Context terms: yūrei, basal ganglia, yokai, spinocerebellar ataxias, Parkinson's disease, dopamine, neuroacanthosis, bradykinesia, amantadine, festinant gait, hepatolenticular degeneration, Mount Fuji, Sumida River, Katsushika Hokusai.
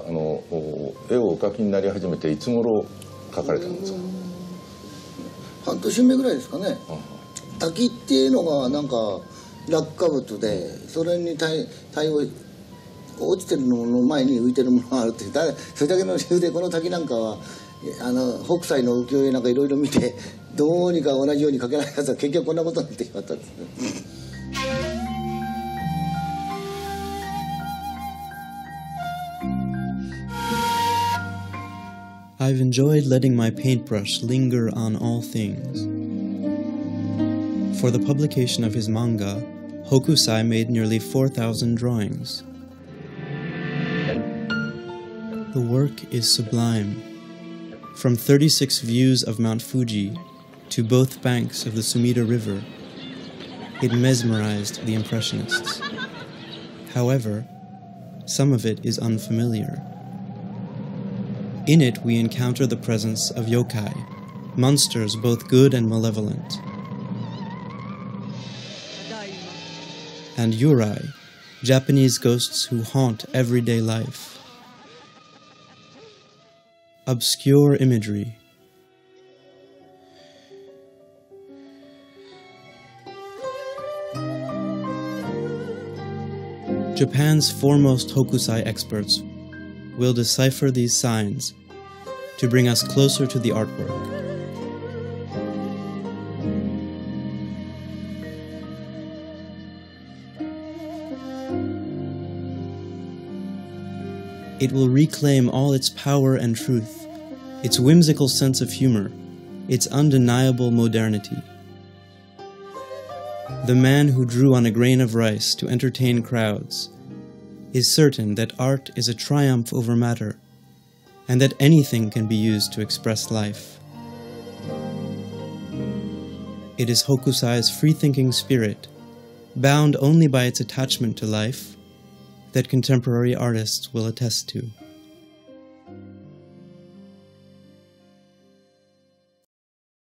絵をお描きになり始めていつ頃描かれたんですか？半年目ぐらいですかね。滝っていうのがなんか落下物で、それに対応、落ちてるのの前に浮いてるものがあるって、それだけの理由でこの滝なんかは北斎の浮世絵なんかいろいろ見て、どうにか同じように描けないやつは結局こんなことになってしまったんですね。I've enjoyed letting my paintbrush linger on all things. For the publication of his manga, Hokusai made nearly 4,000 drawings. The work is sublime. From 36 views of Mount Fuji to both banks of the Sumida River, it mesmerized the Impressionists. However, some of it is unfamiliar. In it, we encounter the presence of yokai, monsters both good and malevolent, and yūrei, Japanese ghosts who haunt everyday life. Obscure imagery. Japan's foremost Hokusai experts will decipher these signs to bring us closer to the artwork. It will reclaim all its power and truth, its whimsical sense of humor, its undeniable modernity. The man who drew on a grain of rice to entertain crowds is certain that art is a triumph over matter, and that anything can be used to express life. It is Hokusai's free-thinking spirit, bound only by its attachment to life, that contemporary artists will attest to.